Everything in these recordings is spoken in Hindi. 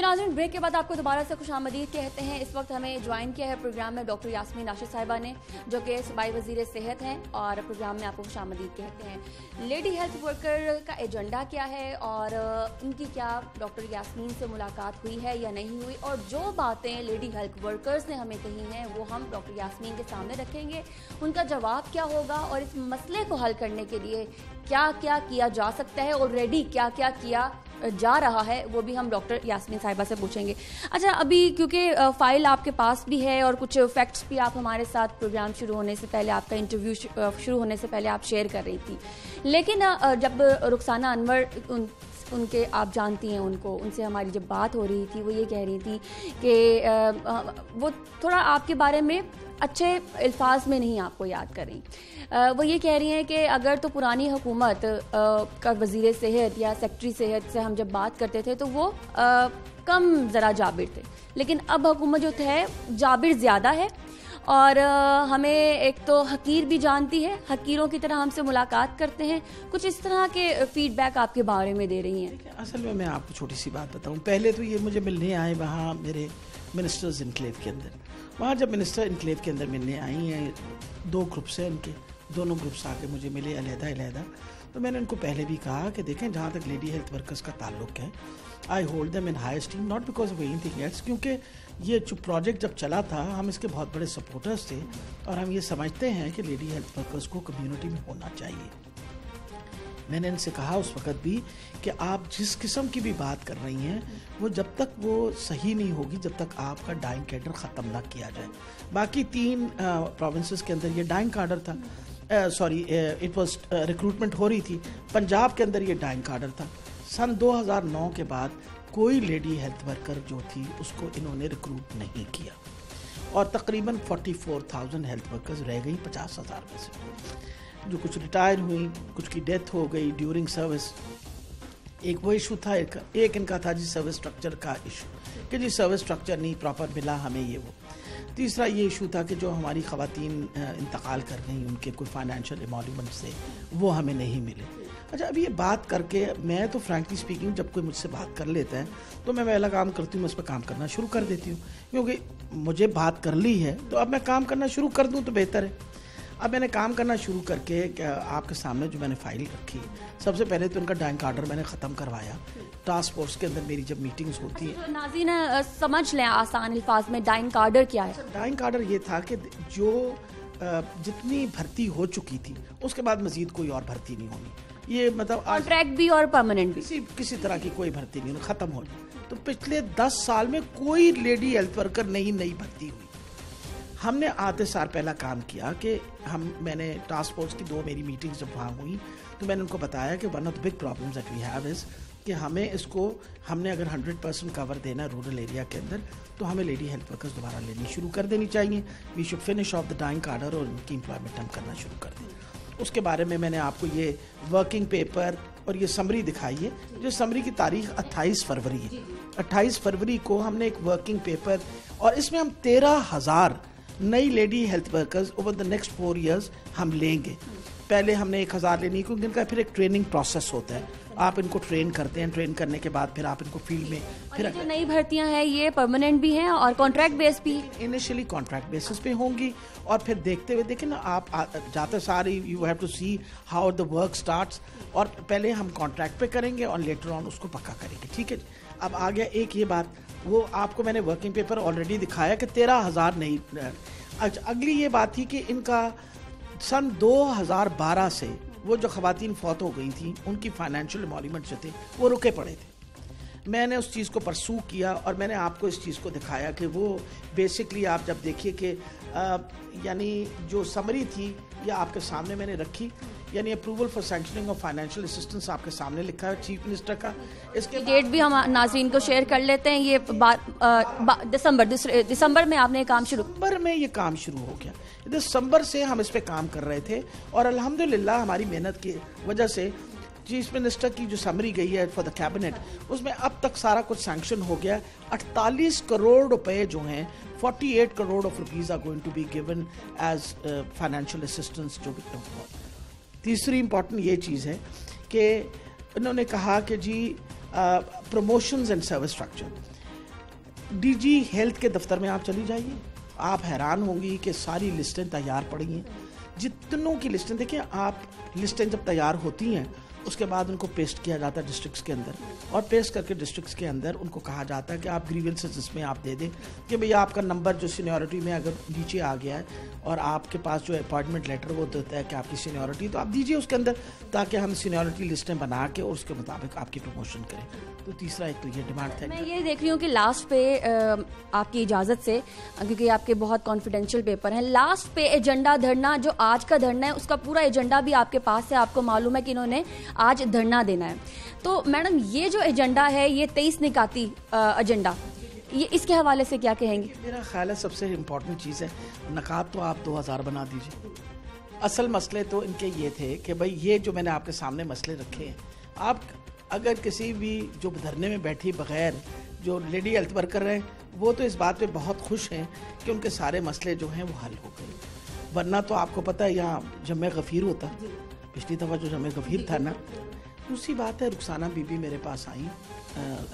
जी नाज़रीन, ब्रेक के बाद आपको दोबारा से खुशामदीद कहते हैं। इस वक्त हमें ज्वाइन किया है प्रोग्राम में डॉक्टर यास्मीन राशिद साहिबा ने, जो कि सूबाई वज़ीर सेहत हैं, और प्रोग्राम में आपको खुशामदीद कहते हैं। लेडी हेल्थ वर्कर का एजेंडा क्या है और उनकी क्या डॉक्टर यास्मीन से मुलाकात हुई है या नहीं हुई, और जो बातें लेडी हेल्थ वर्कर्स ने हमें कही हैं वो हम डॉक्टर यास्मीन के सामने रखेंगे। उनका जवाब क्या होगा और इस मसले को हल करने के लिए क्या क्या किया जा सकता है, ऑलरेडी क्या क्या किया जा रहा है, वो भी हम डॉक्टर यास्मीन साहिबा से पूछेंगे। अच्छा, अभी क्योंकि फाइल आपके पास भी है और कुछ फैक्ट्स भी आप हमारे साथ प्रोग्राम शुरू होने से पहले, आपका इंटरव्यू शुरू होने से पहले आप शेयर कर रही थी, लेकिन जब रुखसाना अनवर उनके आप जानती हैं उनको, उनसे हमारी जब बात हो रही थी, वो ये कह रही थी कि वो थोड़ा आपके बारे में अच्छे अल्फाज में नहीं आपको याद कर रही। वो ये कह रही हैं कि अगर तो पुरानी हुकूमत का वज़ीर सेहत या सेक्रेटरी सेहत से हम जब बात करते थे तो वो कम ज़रा जाबिर थे, लेकिन अब हुकूमत जो है जाबिर ज़्यादा है, और हमें एक तो हकीर भी जानती है, हकीरों की तरह हमसे मुलाकात करते हैं। कुछ इस तरह के फीडबैक आपके बारे में दे रही हैं। असल में मैं आपको छोटी सी बात बताऊं, पहले तो ये मुझे मिलने आए वहाँ मेरे मिनिस्टर्स इनक्लेव के अंदर, वहाँ जब मिनिस्टर इनक्लेव के अंदर मिलने आई हैं, दो ग्रुप्स हैं उनके, दोनों ग्रुप्स आके मुझे मिले अलहदा-अलहदा, तो मैंने उनको पहले भी कहा कि देखें जहाँ तक लेडी हेल्थ वर्कर्स का ताल्लुक है, I hold them in high esteem, not because of anything else, क्योंकि ये जो प्रोजेक्ट जब चला था हम इसके बहुत बड़े सपोर्टर्स थे, और हम ये समझते हैं कि लेडी हेल्थ वर्कर्स को कम्यूनिटी में होना चाहिए। मैंने इनसे कहा उस वक़्त भी कि आप जिस किस्म की भी बात कर रही हैं वो जब तक वो सही नहीं होगी जब तक आपका डाइंग कैडर ख़त्म ना किया जाए। बाकी 3 प्रोविंसेस के अंदर ये डाइंग कैडर था, सॉरी इट वाज रिक्रूटमेंट हो रही थी, पंजाब के अंदर ये डाइंग कैडर था। सन 2009 के बाद कोई लेडी हेल्थ वर्कर जो थी उसको इन्होंने रिक्रूट नहीं किया, और तकरीबन 44,000 हेल्थ वर्कर्स रह गई 50,000 में से, जो कुछ रिटायर हुई, कुछ की डेथ हो गई ड्यूरिंग सर्विस। एक वो इशू था, एक इनका था जी सर्विस स्ट्रक्चर का इशू, कि जी सर्विस स्ट्रक्चर नहीं प्रॉपर मिला हमें ये वो। तीसरा ये इशू था कि जो हमारी ख़वातीन इंतकाल कर गई उनके कोई फाइनेंशियल एमोल्यूमेंट से वो हमें नहीं मिले। अच्छा, अब ये बात करके मैं तो फ्रैंकली स्पीकिंग जब कोई मुझसे बात कर लेता है तो मैं पहला काम करती हूँ, मैं उस पर काम करना शुरू कर देती हूँ, क्योंकि मुझे बात कर ली है तो अब मैं काम करना शुरू कर दूँ तो बेहतर है। अब मैंने काम करना शुरू करके आपके सामने जो मैंने फाइल रखी, सबसे पहले तो उनका डाइंग कार्डर मैंने ख़त्म करवाया। टास्क फोर्स के अंदर मेरी जब मीटिंग्स होती है, तो नाज़रीन समझ लें आसान अल्फाज में डाइंग कार्डर क्या है। डाइंग कार्डर ये था कि जो जितनी भर्ती हो चुकी थी उसके बाद मज़ीद कोई और भर्ती नहीं होनी, ये मतलब कॉन्ट्रैक्ट भी और परमानेंट भी, किसी तरह की कोई भर्ती नहीं होनी, ख़त्म हो जाए। तो पिछले 10 साल में कोई लेडी हेल्थ वर्कर नहीं नई भर्ती हुई। हमने आधे साल पहला काम किया कि मैंने टास्क फोर्स की 2 मेरी मीटिंग्स जब वहाँ हुई तो मैंने उनको बताया कि one of the big problems that we have is कि हमें इसको हमने अगर 100% कवर देना रूरल एरिया के अंदर तो हमें लेडी हेल्थ वर्कर्स दोबारा लेनी शुरू कर देनी चाहिए। We should finish off the dying cadre और उनकी एम्प्लॉयमेंट हम करना शुरू कर दें। उसके बारे में मैंने आपको ये वर्किंग पेपर और ये समरी दिखाई है, जो समरी की तारीख 28 फरवरी है। 28 फरवरी को हमने एक वर्किंग पेपर, और इसमें हम 13,000 नई lady health workers over the next 4 years हम लेंगे। पहले हमने 1,000 लेनी, क्योंकि इनका फिर एक ट्रेनिंग प्रोसेस होता है, आप इनको ट्रेन करते हैं, ट्रेन करने के बाद फिर आप इनको फील्ड में फिर जो नई भर्तियां हैं ये परमानेंट भी हैं और कॉन्ट्रैक्ट बेस भी, इनिशियली कॉन्ट्रैक्ट बेसिस पे होंगी, और फिर देखते हुए देखिए ना आप जाते सारे you have to see how the work starts, और पहले हम कॉन्ट्रैक्ट पे करेंगे और लेटर ऑन उसको पक्का करेंगे। ठीक है, अब आ गया एक ये बात, वो आपको मैंने वर्किंग पेपर ऑलरेडी दिखाया कि 13,000 नहीं। अच्छा, अगली ये बात थी कि इनका सन 2012 से वो जो ख़वातीन फौत हो गई थी उनकी फाइनेंशियल एमोल्यूमेंट जो थे वो रुके पड़े थे। मैंने उस चीज़ को परसू किया और मैंने आपको इस चीज़ को दिखाया कि वो बेसिकली आप जब देखिए कि यानी जो समरी थी ये आपके सामने मैंने रखी, यानी approval for sanctioning of financial assistance आपके सामने लिखा है चीफ मिनिस्टर का। इसके डेट भी हम नाज़रीन को शेयर कर लेते हैं। ये दिसंबर में आपने काम शुरू, दिसंबर में ये काम शुरू हो गया, दिसंबर से हम इस पे काम कर रहे थे, और अल्हम्दुलिल्लाह हमारी मेहनत की वजह से चीफ मिनिस्टर की जो समरी गई है फॉर द कैबिनेट, उसमें अब तक सारा कुछ सैंक्शन हो गया। 48 करोड़ रुपए जो हैं, 48 crore of rupees are going to be given as financial assistance. जो तीसरी इम्पॉर्टेंट ये चीज़ है कि उन्होंने कहा कि जी promotions and service structure, DG health के दफ्तर में आप चली जाइए, आप हैरान होंगी कि सारी लिस्टें तैयार पड़ी हैं। जितनों की लिस्टें देखिए, आप लिस्टें जब तैयार होती हैं उसके बाद उनको पेस्ट किया जाता है डिस्ट्रिक्ट्स के अंदर, और पेस्ट करके डिस्ट्रिक्ट्स के अंदर उनको कहा जाता है कि आप ग्रीवेंसेस इसमें आप दे दें कि भैया आपका नंबर जो सीनियरिटी में अगर नीचे आ गया है और आपके पास जो अपॉइंटमेंट लेटर वो देता है कि आपकी सीनियरिटी, तो आप दीजिए उसके अंदर ताकि हम सीनियरिटी लिस्टें बना के और उसके मुताबिक आपकी प्रमोशन करें। तो तीसरा एक तो ये डिमांड था। मैं ये देख रही हूँ कि लास्ट पे आपकी इजाज़त से, क्योंकि आपके बहुत कॉन्फिडेंशियल पेपर हैं, लास्ट पे एजेंडा धरना, जो आज का धरना है उसका पूरा एजेंडा भी आपके पास है। आपको मालूम है कि इन्होंने आज धरना देना है, तो मैडम ये जो एजेंडा है ये 23 निकाती एजेंडा, ये इसके हवाले से क्या कहेंगे? मेरा ख्याल है सबसे इम्पोर्टेंट चीज़ है, नकाब तो आप 2000 बना दीजिए। असल मसले तो इनके ये थे कि भाई ये जो मैंने आपके सामने मसले रखे हैं, आप अगर किसी भी जो धरने में बैठी बगैर जो लेडी हेल्थ वर्कर हैं वो तो इस बात पे बहुत खुश हैं कि उनके सारे मसले जो हैं वो हल हो गए, वरना तो आपको पता है यहाँ जम्मे गफीर होता, पिछली दफ़ा जो जम्मे गफीर था ना, दूसरी बात है रुखसाना बीबी मेरे पास आई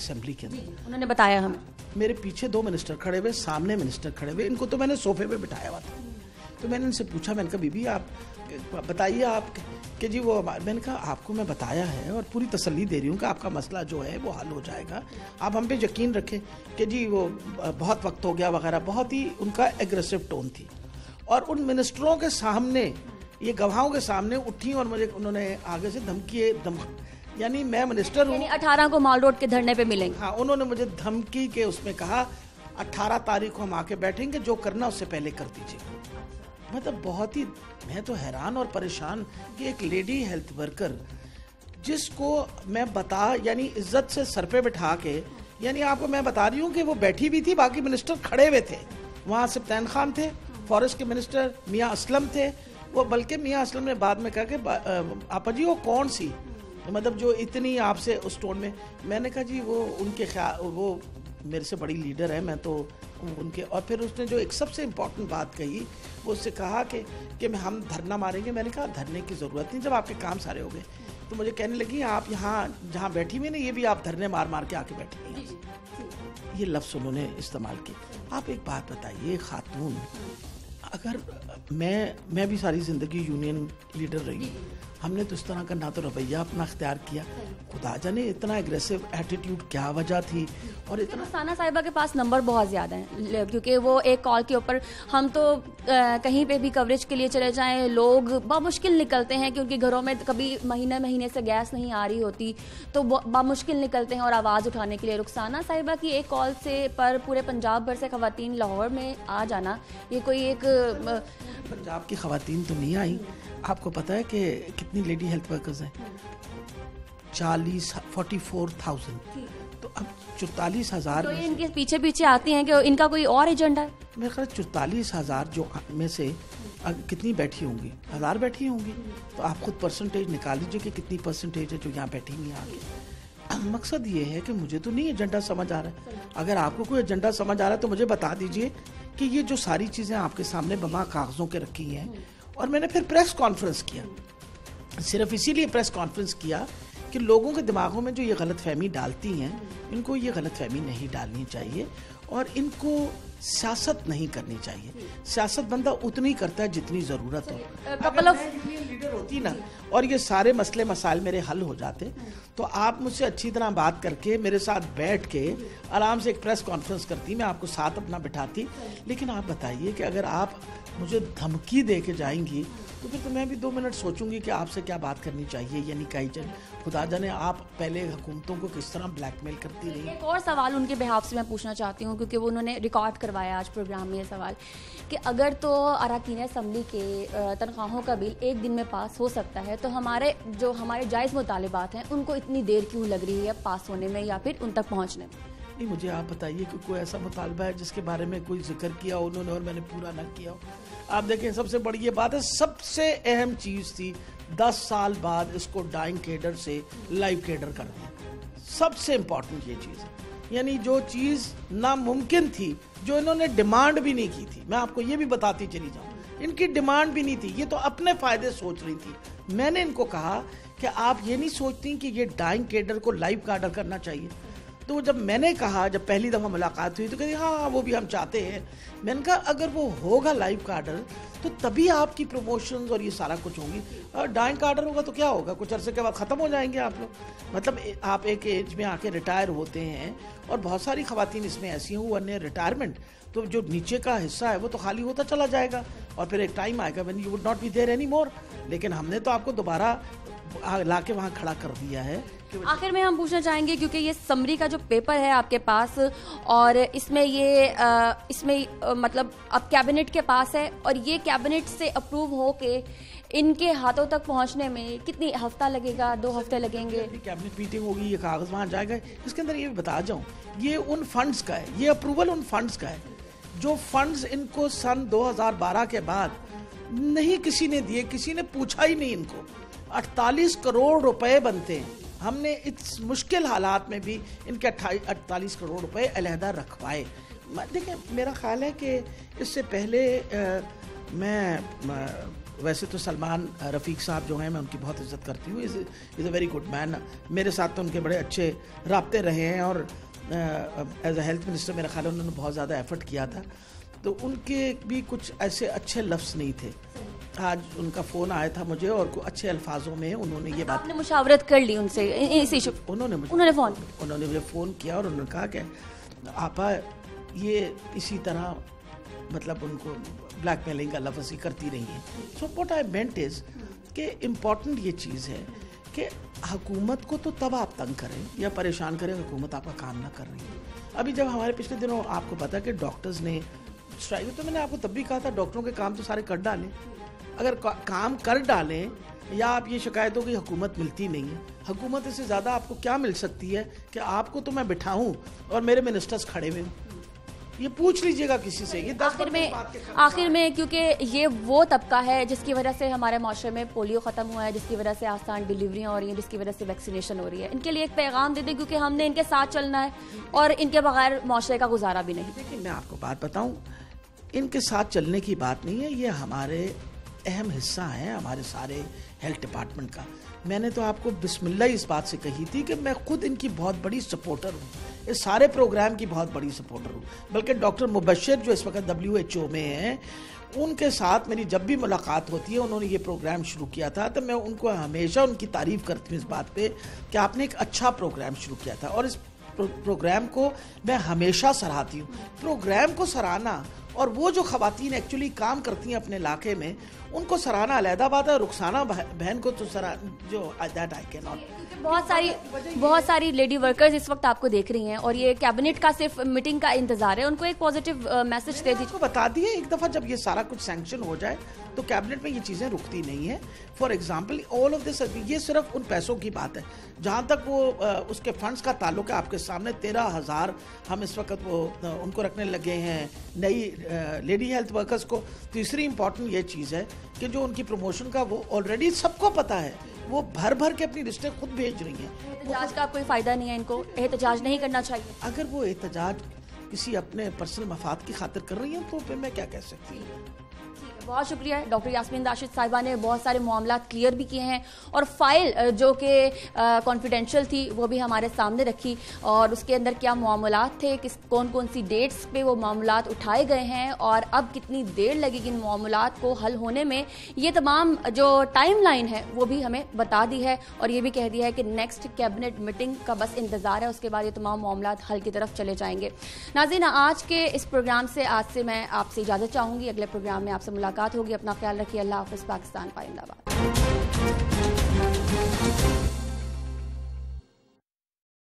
असेंबली के अंदर, उन्होंने बताया हमें, मेरे पीछे 2 मिनिस्टर खड़े हुए, सामने मिनिस्टर खड़े हुए, इनको तो मैंने सोफे पे बिठाया हुआ था, तो मैंने इनसे पूछा, मैंने कहा बीबी आप बताइए आप कि जी वो, मैंने कहा आपको मैं बताया है और पूरी तसल्ली दे रही हूँ कि आपका मसला जो है वो हल हो जाएगा, आप हम पे यकीन रखें कि जी वो बहुत वक्त हो गया वगैरह, बहुत ही उनका एग्रेसिव टोन थी। और उन मिनिस्टरों के सामने ये गवाहों के सामने उठी और मुझे उन्होंने आगे से धमकी, यानी मैं मिनिस्टर हूँ, 18 को माल रोड के धरने पे मिलेंगे, हाँ, उन्होंने मुझे धमकी के उसमें कहा 18 तारीख को हम आके बैठेंगे, जो करना उससे पहले कर दीजिएगा। मतलब बहुत ही, मैं तो हैरान और परेशान कि एक लेडी हेल्थ वर्कर जिसको मैं बता, यानी इज्जत से सर पे बिठा के, यानी आपको मैं बता रही हूँ कि वो बैठी भी थी, बाकी मिनिस्टर खड़े हुए थे, वहाँ सिब्तैन खान थे, फॉरेस्ट के मिनिस्टर मियाँ असलम थे, वो बल्कि मियाँ असलम ने बाद में कहा कि आपा जी वो कौन सी, मतलब जो इतनी आपसे उस टोन में, मैंने कहा जी वो उनके वो मेरे से बड़ी लीडर है, मैं तो उनके। और फिर उसने जो एक सबसे इम्पॉर्टेंट बात कही, वो उससे कहा कि हम धरना मारेंगे, मैंने कहा धरने की ज़रूरत नहीं, जब आपके काम सारे हो गए। तो मुझे कहने लगी आप यहाँ जहाँ बैठी हुई ना, ये भी आप धरने मार मार के आके बैठी हैं, ये लफ्ज़ उन्होंने इस्तेमाल किए। आप एक बात बताइए खातून, अगर मैं भी सारी ज़िंदगी यूनियन लीडर रही, हमने तो इस तरह का ना तो रवैया अपना अख्तियार किया, खुदा जाने इतना एग्रेसिव एटीट्यूड क्या वजह थी। और इतना रुखसाना साहिबा के पास नंबर बहुत ज़्यादा हैं, क्योंकि वो एक कॉल के ऊपर, हम तो कहीं पे भी कवरेज के लिए चले जाएं, लोग बामुश्किल निकलते हैं, क्योंकि घरों में कभी महीने से गैस नहीं आ रही होती, तो बामुश्किल निकलते हैं और आवाज़ उठाने के लिए। रुखसाना साहिबा की एक कॉल से पर पूरे पंजाब भर से खवातीन लाहौर में आ जाना, ये कोई एक पंजाब की खवातीन तो नहीं आई, आपको पता है कि कितनी लेडी हेल्थ वर्कर्स हैं, 44,000, तो अब 44,000, तो इनके पीछे पीछे आती हैं कि इनका कोई और एजेंडा है। मेरे ख्याल 44,000 जो में से कितनी बैठी होंगी, 1000 बैठी होंगी, तो आप खुद परसेंटेज निकाल लीजिए कि कितनी परसेंटेज है जो यहाँ बैठेंगी आगे। मकसद ये है कि मुझे तो नहीं एजेंडा समझ आ रहा है, अगर आपको कोई एजेंडा समझ आ रहा है तो मुझे बता दीजिए कि ये जो सारी चीज़ें आपके सामने बमा कागज़ों के रखी हैं। और मैंने फिर प्रेस कॉन्फ्रेंस किया, सिर्फ इसीलिए प्रेस कॉन्फ्रेंस किया कि लोगों के दिमागों में जो ये गलतफहमी डालती हैं, इनको ये गलतफहमी नहीं डालनी चाहिए और इनको सियासत नहीं करनी चाहिए। सियासत बंदा उतनी करता है जितनी ज़रूरत हो। यूनियन लीडर होती ना और ये सारे मसले मसाइल मेरे हल हो जाते, तो आप मुझसे अच्छी तरह बात करके मेरे साथ बैठ के आराम से एक प्रेस कॉन्फ्रेंस करती, मैं आपको साथ अपना बिठाती। लेकिन आप बताइए कि अगर आप मुझे धमकी दे के जाएंगी तो फिर तो मैं भी 2 मिनट सोचूंगी कि आपसे क्या बात करनी चाहिए या नहीं कही चाहिए। खुदा जाने आप पहले हुकूमतों को किस तरह ब्लैकमेल करती रही। एक और सवाल उनके बिहाफ से मैं पूछना चाहती हूँ, क्योंकि वो उन्होंने रिकॉर्ड करवाया आज प्रोग्राम में ये सवाल, कि अगर तो अराकीन असम्बली के तनख्वाहों का बिल एक दिन में पास हो सकता है, तो हमारे जो हमारे जायज़ मुतालबात हैं उनको इतनी देर क्यों लग रही है पास होने में या फिर उन तक पहुँचने में? नहीं, मुझे आप बताइए कि कोई ऐसा मुतालबा है जिसके बारे में कोई जिक्र किया हो उन्होंने और मैंने पूरा ना किया हो। आप देखें, सबसे बड़ी ये बात है, सबसे अहम चीज़ थी 10 साल बाद इसको डाइंग कैडर से लाइव कैडर कर दिया, सबसे इम्पॉर्टेंट ये चीज़ है। यानी जो चीज़ नामुमकिन थी, जो इन्होंने डिमांड भी नहीं की थी, मैं आपको ये भी बताती चली जाऊँ, इनकी डिमांड भी नहीं थी, ये तो अपने फ़ायदे सोच रही थी। मैंने इनको कहा कि आप ये नहीं सोचती कि ये डाइंग कैडर को लाइव कैडर करना चाहिए? तो जब मैंने कहा, जब पहली दफ़ा मुलाकात हुई तो कह रही हाँ वो भी हम चाहते हैं। मैंने कहा अगर वो होगा लाइव का आर्डर तो तभी आपकी प्रमोशंस और ये सारा कुछ होंगी, और डाइंग का आर्डर होगा तो क्या होगा, कुछ अरसे के बाद ख़त्म हो जाएंगे आप लोग। मतलब आप एक एज में आके रिटायर होते हैं और बहुत सारी खवातीन इसमें ऐसी हैं वो अन्य रिटायरमेंट तो जो नीचे का हिस्सा है वो तो खाली होता चला जाएगा और फिर एक टाइम आएगा when you would not be there any more. लेकिन हमने तो आपको दोबारा ला के वहाँ खड़ा कर दिया है। आखिर में हम पूछना चाहेंगे क्योंकि ये समरी का जो पेपर है आपके पास और इसमें ये मतलब अब कैबिनेट के पास है और ये कैबिनेट से अप्रूव हो के इनके हाथों तक पहुंचने में कितनी हफ्ता लगेगा, 2 हफ्ते लगेंगे? कैबिनेट मीटिंग होगी, ये कागज वहाँ जाएगा। इसके अंदर ये बता जाऊँ ये उन फंड्स का है, ये अप्रूवल उन फंड्स का है जो फंड्स इनको सन 2012 के बाद नहीं किसी ने दिए, किसी ने पूछा ही नहीं इनको। 48 करोड़ रुपए बनते हैं, हमने इस मुश्किल हालात में भी इनके 48 करोड़ रुपए अलहदा रखवाए। देखिए मेरा ख्याल है कि इससे पहले वैसे तो सलमान रफ़ीक साहब जो हैं मैं उनकी बहुत इज्जत करती हूँ, is a very good man. मेरे साथ तो उनके बड़े अच्छे राब्ते रहे हैं और एज अ हेल्थ मिनिस्टर मेरा ख्याल है उन्होंने बहुत ज़्यादा एफर्ट किया था, तो उनके भी कुछ ऐसे अच्छे लफ्ज़ नहीं थे। आज उनका फ़ोन आया था मुझे और अच्छे अल्फाजों में उन्होंने ये बात, आपने मुशावरत कर ली उनसे इसी उन्होंने मुझे फ़ोन किया और उन्होंने कहा कि आपा ये इसी तरह मतलब उनको ब्लैकमेलिंग का लफ्ज़ ही करती रही है। So what I meant is कि इम्पॉर्टेंट ये चीज़ है कि हुकूमत को तो तब आप तंग करें या परेशान करें हुकूमत आपका काम ना कर रही है। अभी जब हमारे पिछले दिनों आपको पता कि डॉक्टर्स ने स्ट्राइक, तो मैंने आपको तब भी कहा था डॉक्टरों के काम तो सारे कर डालें। अगर काम कर डालें या आप ये शिकायत हो कि हुकूमत मिलती नहीं है, हुकूमत इससे ज़्यादा आपको क्या मिल सकती है कि आपको तो मैं बिठाऊं और मेरे मिनिस्टर्स खड़े हुए, ये पूछ लीजिएगा किसी से। ये आखिर में क्योंकि ये वो तबका है जिसकी वजह से हमारे माशरे में पोलियो ख़त्म हुआ है, जिसकी वजह से आसान डिलीवरियाँ हो रही हैं, जिसकी वजह से वैक्सीनेशन हो रही है, इनके लिए एक पैगाम दे दें क्योंकि हमने इनके साथ चलना है और इनके बगैर माशरे का गुजारा भी नहीं। लेकिन मैं आपको बात बताऊँ, इनके साथ चलने की बात नहीं है, ये हमारे अहम हिस्सा है हमारे सारे हेल्थ डिपार्टमेंट का। मैंने तो आपको बिस्मिल्लाह इस बात से कही थी कि मैं खुद इनकी बहुत बड़ी सपोर्टर हूँ, इस सारे प्रोग्राम की बहुत बड़ी सपोर्टर हूँ। बल्कि डॉक्टर मुबशर जो इस वक्त WHO में हैं, उनके साथ मेरी जब भी मुलाकात होती है, उन्होंने ये प्रोग्राम शुरू किया था तो मैं उनको हमेशा उनकी तारीफ़ करती हूँ इस बात पर कि आपने एक अच्छा प्रोग्राम शुरू किया था और इस प्रोग्राम को मैं हमेशा सराहती हूँ। प्रोग्राम को सराहना और वो जो खवातीन एक्चुअली काम करती हैं अपने इलाके में उनको सराहना अलहदा बात है। रुखसाना बहन को तो बहुत सारी लेडी वर्कर्स इस वक्त आपको देख रही हैं और ये कैबिनेट का सिर्फ मीटिंग का इंतजार है, उनको एक पॉजिटिव मैसेज दे दीजिए। बता दिए एक दफ़ा जब ये सारा कुछ सैंक्शन हो जाए तो कैबिनेट में ये चीज़ें रुकती नहीं है। For example all of this, ये सिर्फ उन पैसों की बात है जहाँ तक वो उसके फंड्स का ताल्लुक है। आपके सामने 13,000 हम इस वक्त वो उनको रखने लगे हैं नई लेडी हेल्थ वर्कर्स को। तीसरी इम्पॉर्टेंट ये चीज़ है कि जो उनकी प्रमोशन का वो ऑलरेडी सबको पता है, वो भर भर के अपनी लिस्टें खुद भेज रही हैं। एहतजाज का कोई फ़ायदा नहीं है, इनको एहतजाज नहीं करना चाहिए। अगर वो एहतजाज किसी अपने पर्सनल मफाद की खातिर कर रही हैं तो फिर मैं क्या कह सकती हूँ। बहुत शुक्रिया डॉक्टर यास्मीन राशिद साहिबा ने बहुत सारे मामला क्लियर भी किए हैं और फाइल जो कि कॉन्फिडेंशियल थी वो भी हमारे सामने रखी और उसके अंदर क्या मामला थे, किस कौन कौन सी डेट्स पे वो मामला उठाए गए हैं और अब कितनी देर लगेगी इन मामला को हल होने में, ये तमाम जो टाइमलाइन है वो भी हमें बता दी है और ये भी कह दिया है कि नेक्स्ट कैबिनेट मीटिंग का बस इंतज़ार है, उसके बाद ये तमाम मामला हल की तरफ चले जाएंगे। नाज़रीन आज के इस प्रोग्राम से आज से मैं आपसे इजाज़त चाहूँगी, अगले प्रोग्राम में आपसे मुलाकात होगी। अपना ख्याल रखिए। अल्लाह हाफ़िज़। पाकिस्तान, पाइंदाबाद।